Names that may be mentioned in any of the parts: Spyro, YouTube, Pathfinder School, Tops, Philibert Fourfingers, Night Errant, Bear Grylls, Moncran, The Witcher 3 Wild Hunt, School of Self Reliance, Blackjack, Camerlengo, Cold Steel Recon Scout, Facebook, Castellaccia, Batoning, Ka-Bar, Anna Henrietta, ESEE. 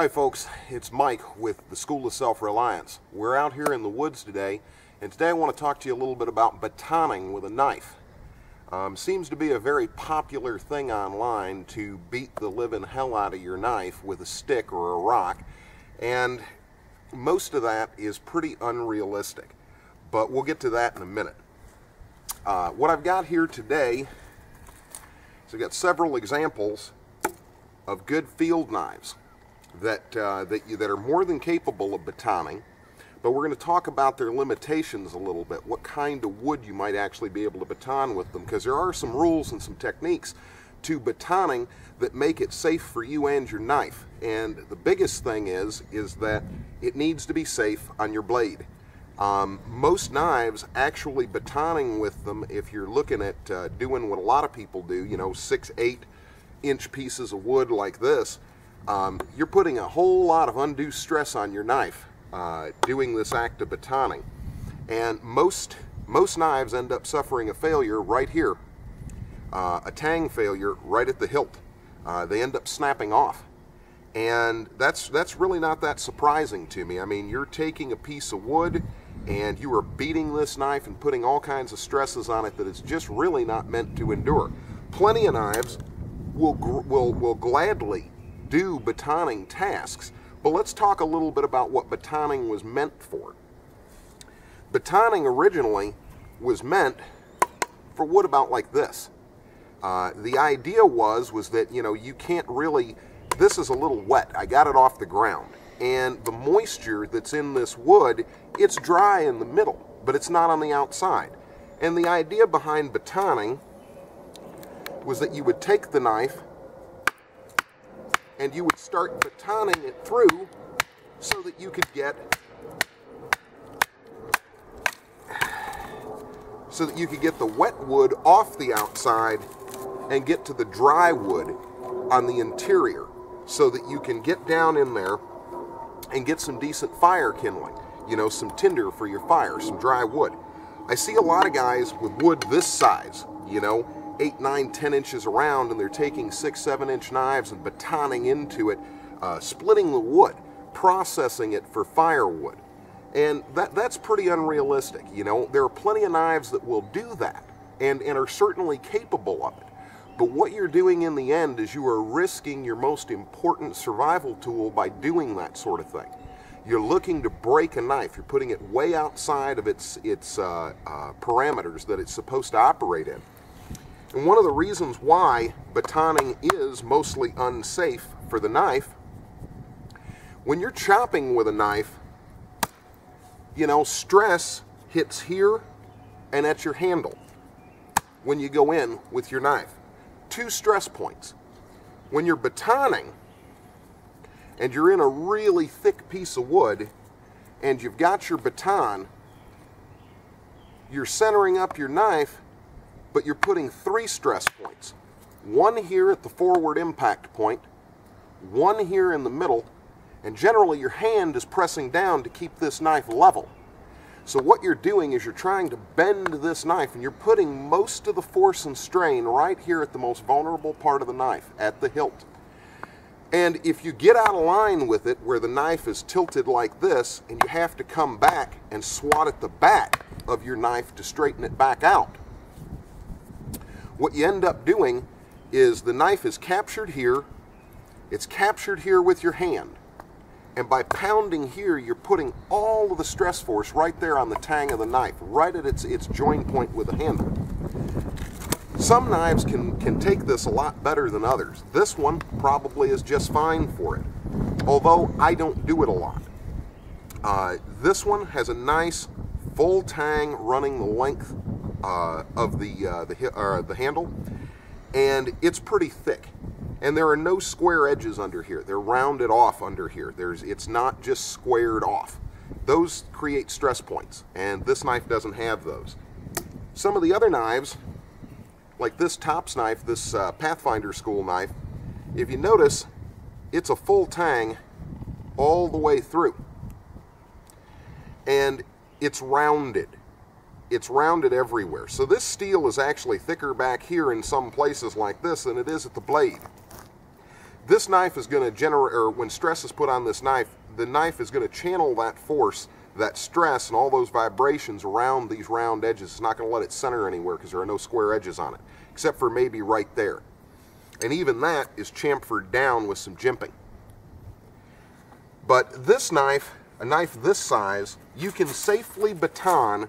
Hi folks, it's Mike with the School of Self Reliance. We're out here in the woods today, and today I want to talk to you a little bit about batoning with a knife. Seems to be a very popular thing online to beat the living hell out of your knife with a stick or a rock, and most of that is pretty unrealistic, but we'll get to that in a minute. What I've got here today is I've got several examples of good field knives that are more than capable of batoning, but we're going to talk about their limitations a little bit, what kind of wood you might actually be able to baton with them, because there are some rules and some techniques to batoning that make it safe for you and your knife. And the biggest thing is that it needs to be safe on your blade. Most knives, actually batoning with them, if you're looking at doing what a lot of people do, you know, 6-8 inch pieces of wood like this, you're putting a whole lot of undue stress on your knife doing this act of batoning, and most knives end up suffering a failure right here, a tang failure right at the hilt. They end up snapping off, and that's really not that surprising to me. I mean, you're taking a piece of wood and you are beating this knife and putting all kinds of stresses on it that it's just really not meant to endure. Plenty of knives will gladly do batoning tasks, but let's talk a little bit about what batoning was meant for. Batoning originally was meant for wood about like this. The idea was that, you know, you can't really, this is a little wet, I got it off the ground, and the moisture that's in this wood, it's dry in the middle, but it's not on the outside. And the idea behind batoning was that you would take the knife and you would start batoning it through so that you could get the wet wood off the outside and get to the dry wood on the interior, so that you can get down in there and get some decent fire kindling, you know, some tinder for your fire, some dry wood. I see a lot of guys with wood this size, you know, 8, 9, 10 inches around, and they're taking 6, 7 inch knives and batoning into it, splitting the wood, processing it for firewood. And that's pretty unrealistic, you know. There are plenty of knives that will do that and are certainly capable of it. But what you're doing in the end is you are risking your most important survival tool by doing that sort of thing. You're looking to break a knife. You're putting it way outside of its parameters that it's supposed to operate in. And one of the reasons why batoning is mostly unsafe for the knife, when you're chopping with a knife, you know, stress hits here and at your handle when you go in with your knife. 2 stress points. When you're batoning and you're in a really thick piece of wood and you've got your baton, you're centering up your knife, but you're putting 3 stress points. 1 here at the forward impact point, 1 here in the middle, and generally your hand is pressing down to keep this knife level. So what you're doing is you're trying to bend this knife, and you're putting most of the force and strain right here at the most vulnerable part of the knife, at the hilt. And if you get out of line with it, where the knife is tilted like this, and you have to come back and swat at the back of your knife to straighten it back out, what you end up doing is the knife is captured here, it's captured here with your hand, and by pounding here, you're putting all of the stress force right there on the tang of the knife, right at its join point with the handle. Some knives can take this a lot better than others. This one probably is just fine for it, although I don't do it a lot. This one has a nice full tang running the length of the handle, and it's pretty thick, and there are no square edges under here. They're rounded off under here. It's not just squared off. Those create stress points, and this knife doesn't have those. Some of the other knives, like this Tops knife, this Pathfinder School knife, if you notice, it's a full tang all the way through, and it's rounded. It's rounded everywhere. So this steel is actually thicker back here in some places like this than it is at the blade. This knife is going to generate, or when stress is put on this knife, the knife is going to channel that force, that stress, and all those vibrations around these round edges. It's not going to let it center anywhere because there are no square edges on it, except for maybe right there. And even that is chamfered down with some jimping. But this knife, a knife this size, you can safely baton.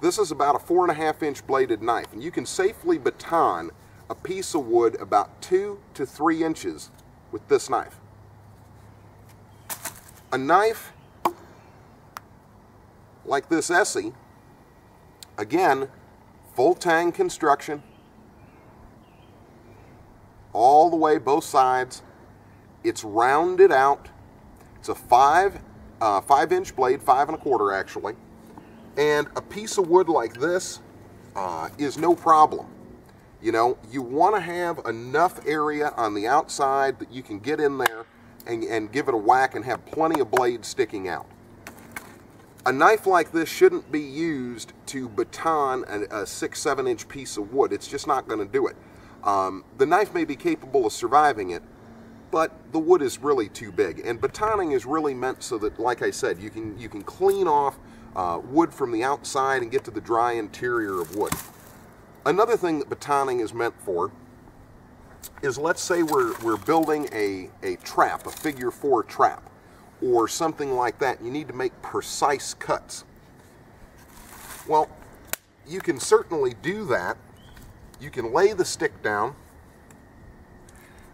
This is about a 4.5 inch bladed knife, and you can safely baton a piece of wood about 2 to 3 inches with this knife. A knife like this ESEE, again, full tang construction, all the way, both sides. It's rounded out. It's a five inch blade, 5 1/4 actually, and a piece of wood like this is no problem. You know, you want to have enough area on the outside that you can get in there and give it a whack and have plenty of blades sticking out. A knife like this shouldn't be used to baton a 6-7 inch piece of wood. It's just not going to do it. The knife may be capable of surviving it, but the wood is really too big. And batoning is really meant so that, like I said, you can clean off wood from the outside and get to the dry interior of wood. Another thing that batoning is meant for is, let's say we're building a trap, a figure 4 trap, or something like that. You need to make precise cuts. Well, you can certainly do that. You can lay the stick down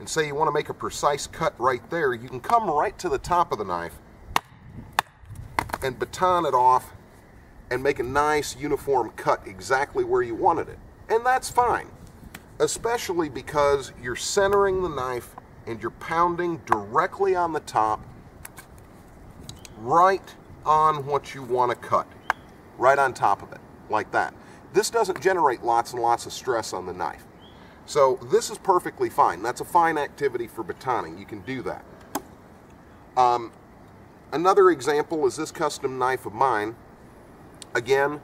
and say you want to make a precise cut right there. You can come right to the top of the knife and baton it off and make a nice uniform cut exactly where you wanted it. And that's fine, especially because you're centering the knife and you're pounding directly on the top, right on what you want to cut, right on top of it, like that. This doesn't generate lots and lots of stress on the knife. So this is perfectly fine. That's a fine activity for batoning. You can do that. Another example is this custom knife of mine. Again,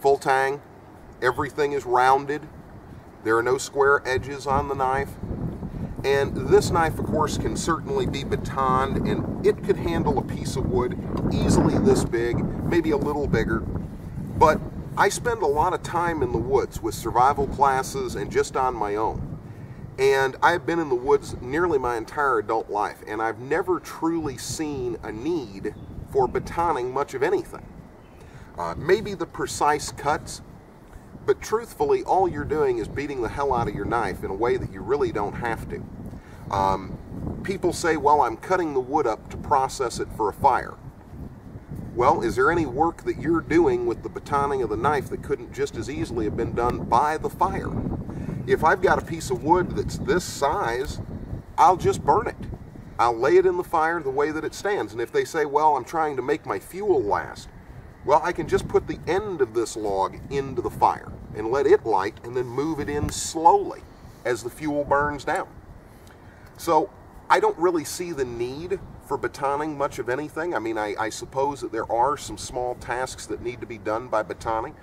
full tang. Everything is rounded. There are no square edges on the knife. And this knife, of course, can certainly be batoned, and it could handle a piece of wood easily this big, maybe a little bigger. But I spend a lot of time in the woods with survival classes and just on my own. And I've been in the woods nearly my entire adult life, and I've never truly seen a need for batoning much of anything. Maybe the precise cuts, but truthfully, all you're doing is beating the hell out of your knife in a way that you really don't have to. People say, well, I'm cutting the wood up to process it for a fire. Well, is there any work that you're doing with the batoning of the knife that couldn't just as easily have been done by the fire? If I've got a piece of wood that's this size, I'll just burn it. I'll lay it in the fire the way that it stands. And if they say, well, I'm trying to make my fuel last, well, I can just put the end of this log into the fire and let it light and then move it in slowly as the fuel burns down. So I don't really see the need for batoning much of anything. I mean, I suppose that there are some small tasks that need to be done by batoning.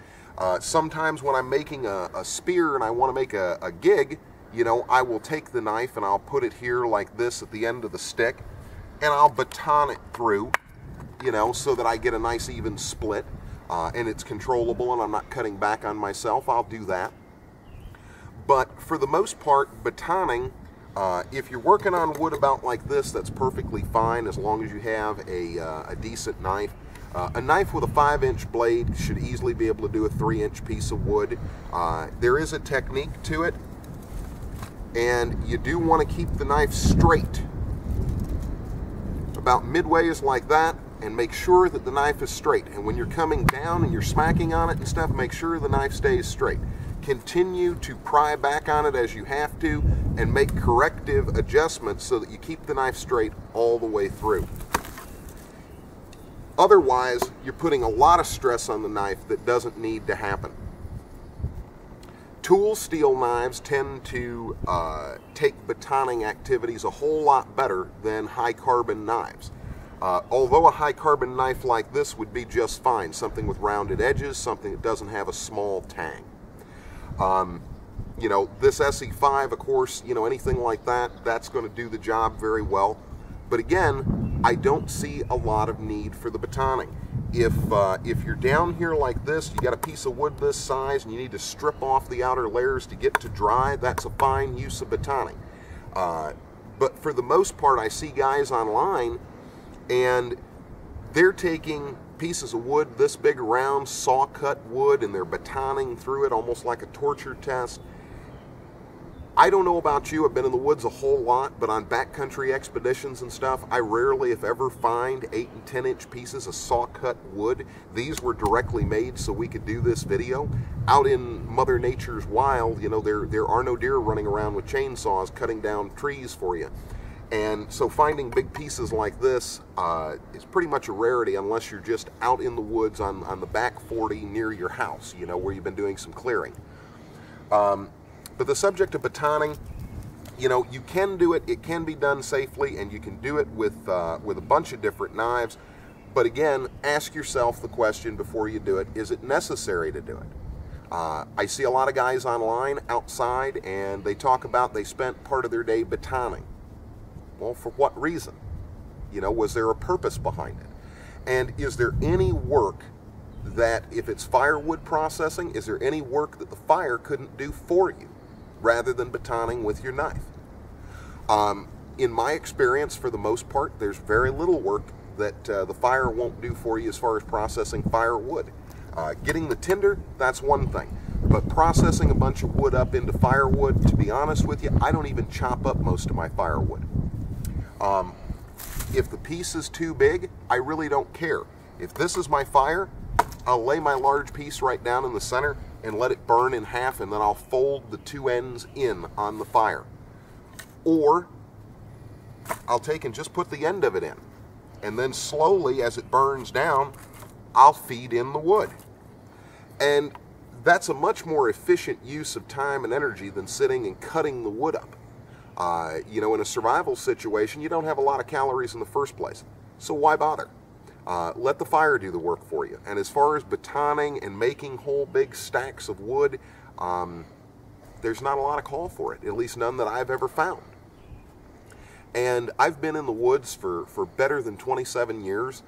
Sometimes when I'm making a spear and I want to make a gig, you know, I will take the knife and I'll put it here like this at the end of the stick, and I'll baton it through, you know, so that I get a nice even split, and it's controllable and I'm not cutting back on myself. I'll do that. But for the most part, batoning, if you're working on wood about like this, that's perfectly fine as long as you have a decent knife. A knife with a 5-inch blade should easily be able to do a 3-inch piece of wood. There is a technique to it, and you do want to keep the knife straight. About midway is like that, and make sure that the knife is straight. And when you're coming down and you're smacking on it and stuff, make sure the knife stays straight. Continue to pry back on it as you have to and make corrective adjustments so that you keep the knife straight all the way through. Otherwise, you're putting a lot of stress on the knife that doesn't need to happen. Tool steel knives tend to take batoning activities a whole lot better than high carbon knives. Although a high carbon knife like this would be just fine, something with rounded edges, something that doesn't have a small tang. you know, this SE5, of course, you know, anything like that, that's going to do the job very well. But again, I don't see a lot of need for the batoning. If you're down here like this, you got a piece of wood this size and you need to strip off the outer layers to get to dry, that's a fine use of batoning. But for the most part, I see guys online and they're taking pieces of wood this big around, saw cut wood, and they're batoning through it almost like a torture test. I don't know about you, I've been in the woods a whole lot, but on backcountry expeditions and stuff, I rarely, if ever, find 8- and 10-inch pieces of saw-cut wood. These were directly made so we could do this video. Out in Mother Nature's wild, you know, there are no deer running around with chainsaws cutting down trees for you. And so finding big pieces like this is pretty much a rarity unless you're just out in the woods on the back 40 near your house, you know, where you've been doing some clearing. But the subject of batoning, you know, you can do it, it can be done safely, and you can do it with a bunch of different knives. But again, ask yourself the question before you do it, is it necessary to do it? I see a lot of guys online outside and they talk about they spent part of their day batoning. Well, for what reason? You know, was there a purpose behind it? And is there any work that, if it's firewood processing, is there any work that the fire couldn't do for you, rather than batoning with your knife? In my experience, for the most part, there's very little work that the fire won't do for you as far as processing firewood. Getting the tinder, that's one thing. But processing a bunch of wood up into firewood, to be honest with you, I don't even chop up most of my firewood. If the piece is too big, I really don't care. If this is my fire, I'll lay my large piece right down in the center and let it burn in half, and then I'll fold the two ends in on the fire. Or I'll take and just put the end of it in, and then slowly as it burns down, I'll feed in the wood. And that's a much more efficient use of time and energy than sitting and cutting the wood up. You know, in a survival situation, you don't have a lot of calories in the first place, so why bother? Let the fire do the work for you. And as far as batoning and making whole big stacks of wood, there's not a lot of call for it, at least none that I've ever found. And I've been in the woods for better than 27 years,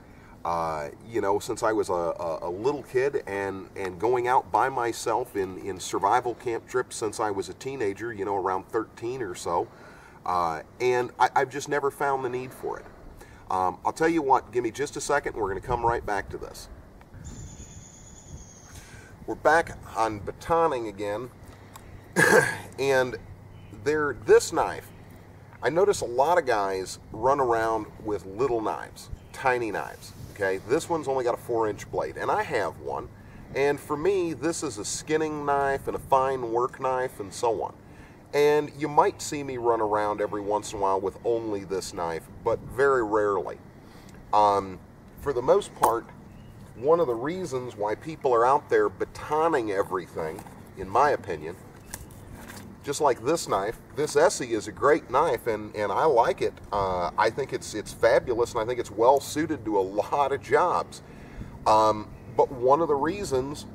you know, since I was a little kid, and going out by myself in survival camp trips since I was a teenager, you know, around 13 or so. And I've just never found the need for it. I'll tell you what, give me just a second, we're going to come right back to this. We're back on batoning again, and this knife, I notice a lot of guys run around with little knives, tiny knives, okay? This one's only got a 4-inch blade, and I have one, and for me, this is a skinning knife and a fine work knife and so on. And you might see me run around every once in a while with only this knife, but very rarely. For the most part, one of the reasons why people are out there batoning everything, in my opinion, just like this knife, this ESEE is a great knife, and I like it. I think it's fabulous, and I think it's well suited to a lot of jobs. But one of the reasons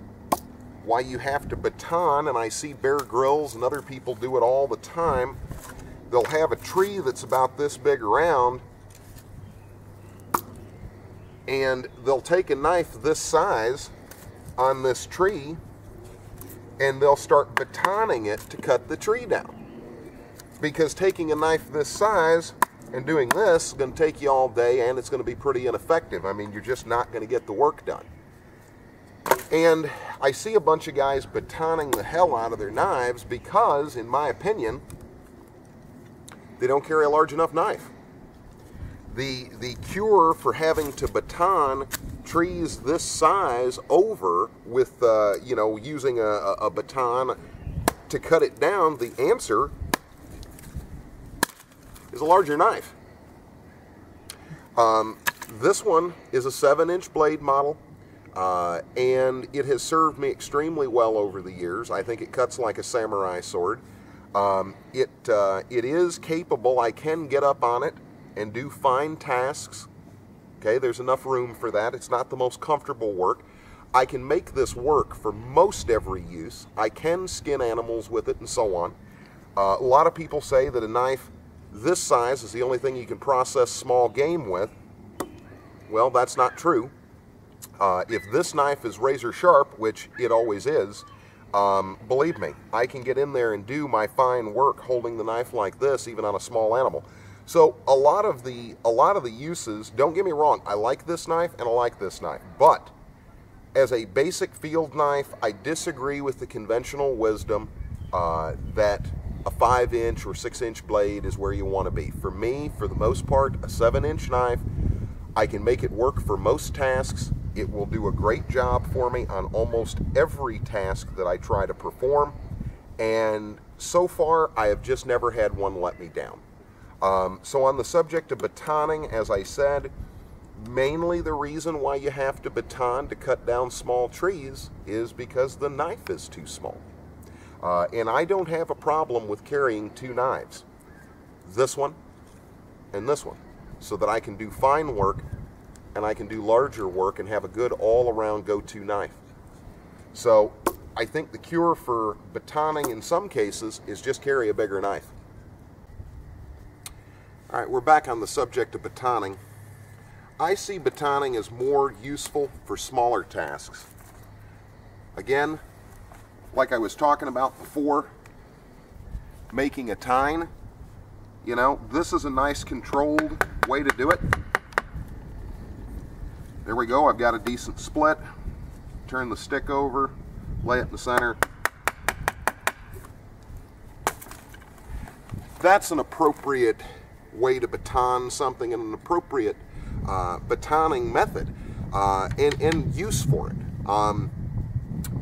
why you have to baton, and I see Bear Grylls and other people do it all the time, they'll have a tree that's about this big around, and they'll take a knife this size on this tree, and they'll start batoning it to cut the tree down. Because taking a knife this size and doing this is going to take you all day, and it's going to be pretty ineffective. I mean, you're just not going to get the work done. And I see a bunch of guys batoning the hell out of their knives because, in my opinion, they don't carry a large enough knife. The cure for having to baton trees this size over with, you know, using a baton to cut it down, the answer is a larger knife. This one is a 7-inch blade model. And it has served me extremely well over the years. I think it cuts like a samurai sword. It is capable. I can get up on it and do fine tasks. Okay, there's enough room for that. It's not the most comfortable work. I can make this work for most every use. I can skin animals with it and so on. A lot of people say that a knife this size is the only thing you can process small game with. Well, that's not true. If this knife is razor sharp, which it always is, believe me, I can get in there and do my fine work holding the knife like this, even on a small animal. So a lot of the uses, don't get me wrong, I like this knife and I like this knife, but as a basic field knife, I disagree with the conventional wisdom that a 5-inch or 6-inch blade is where you want to be. For me, for the most part, a 7-inch knife, I can make it work for most tasks. It will do a great job for me on almost every task that I try to perform. And so far, I have just never had one let me down. So on the subject of batoning, as I said, mainly the reason why you have to baton to cut down small trees is because the knife is too small. And I don't have a problem with carrying two knives, this one and this one, so that I can do fine work and I can do larger work and have a good all-around go-to knife. So I think the cure for batoning in some cases is just carry a bigger knife. All right, we're back on the subject of batoning. I see batoning as more useful for smaller tasks. Again, like I was talking about before, making a tine, you know, this is a nice controlled way to do it. There we go, I've got a decent split. Turn the stick over, lay it in the center. That's an appropriate way to baton something and an appropriate batoning method and use for it.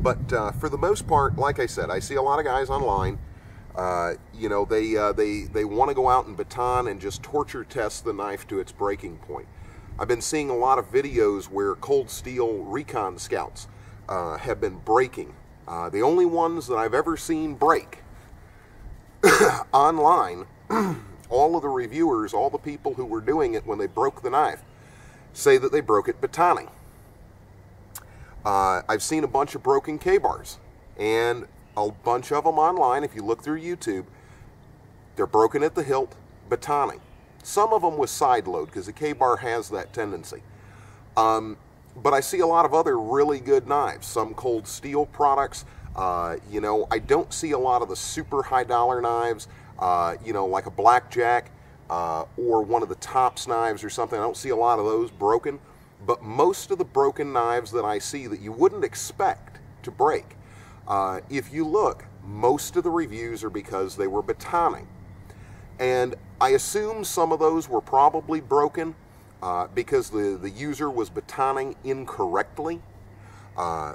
But for the most part, like I said, I see a lot of guys online, you know, they want to go out and baton and just torture test the knife to its breaking point. I've been seeing a lot of videos where Cold Steel Recon Scouts have been breaking. The only ones that I've ever seen break online, all of the reviewers, all the people who were doing it when they broke the knife, say that they broke it batoning. I've seen a bunch of broken Ka-Bars, and a bunch of them online, if you look through YouTube, they're broken at the hilt, batoning. Some of them with side load, because the Ka-Bar has that tendency. But I see a lot of other really good knives, some Cold Steel products. You know, I don't see a lot of the super high dollar knives, you know, like a Blackjack or one of the Tops knives or something. I don't see a lot of those broken. But most of the broken knives that I see that you wouldn't expect to break, if you look, most of the reviews are because they were batoning. And I assume some of those were probably broken because the user was batoning incorrectly.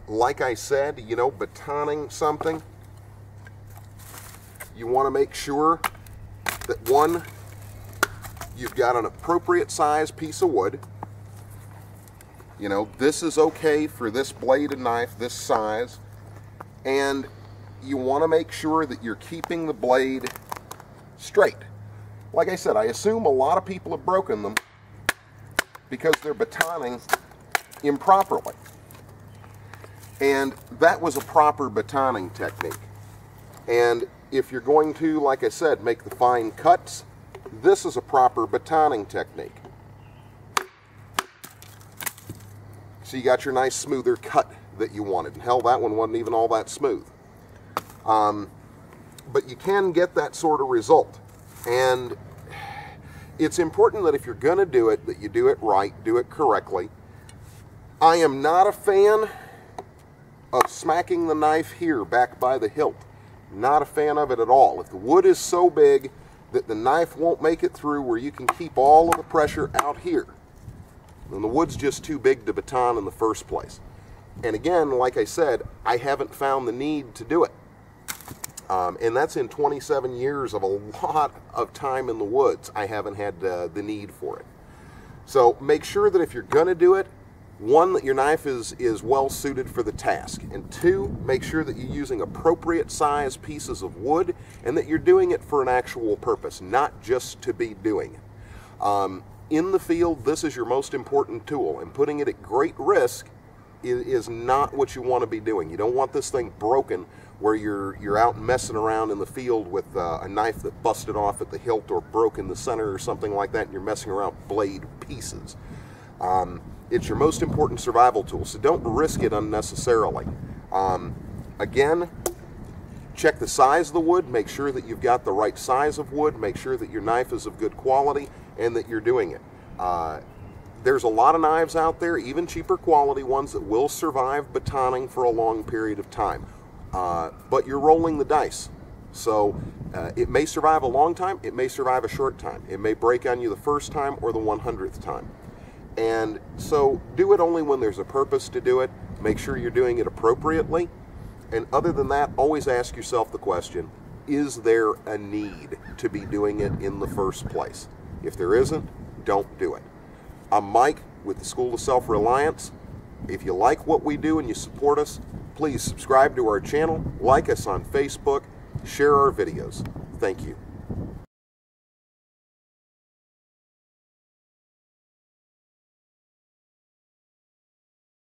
Like I said, you know, batoning something, you want to make sure that, one, you've got an appropriate size piece of wood. You know, this is okay for this blade and knife, this size. And you want to make sure that you're keeping the blade straight. Like I said, I assume a lot of people have broken them because they're batoning improperly. And that was a proper batoning technique. And if you're going to, like I said, make the fine cuts, this is a proper batoning technique. So you got your nice smoother cut that you wanted. And hell, that one wasn't even all that smooth. But you can get that sort of result. And it's important that if you're going to do it, that you do it right, do it correctly. I am not a fan of smacking the knife here back by the hilt. Not a fan of it at all. If the wood is so big that the knife won't make it through where you can keep all of the pressure out here, and the wood's just too big to baton in the first place. And again, like I said, I haven't found the need to do it. And that's in 27 years of a lot of time in the woods. I haven't had the need for it. So make sure that if you're going to do it, one, that your knife is well suited for the task. And two, make sure that you're using appropriate size pieces of wood and that you're doing it for an actual purpose, not just to be doing it. In the field, this is your most important tool, and putting it at great risk is not what you want to be doing. You don't want this thing broken where you're out messing around in the field with a knife that busted off at the hilt or broke in the center or something like that, and you're messing around blade pieces. It's your most important survival tool, so don't risk it unnecessarily. Again, check the size of the wood, make sure that you've got the right size of wood, make sure that your knife is of good quality and that you're doing it. There's a lot of knives out there, even cheaper quality ones, that will survive batoning for a long period of time. But you're rolling the dice. So it may survive a long time, it may survive a short time. It may break on you the first time or the 100th time. And so do it only when there's a purpose to do it. Make sure you're doing it appropriately. And other than that, always ask yourself the question, is there a need to be doing it in the first place? If there isn't, don't do it. I'm Mike with the School of Self Reliance. If you like what we do and you support us, please subscribe to our channel, like us on Facebook, share our videos. Thank you.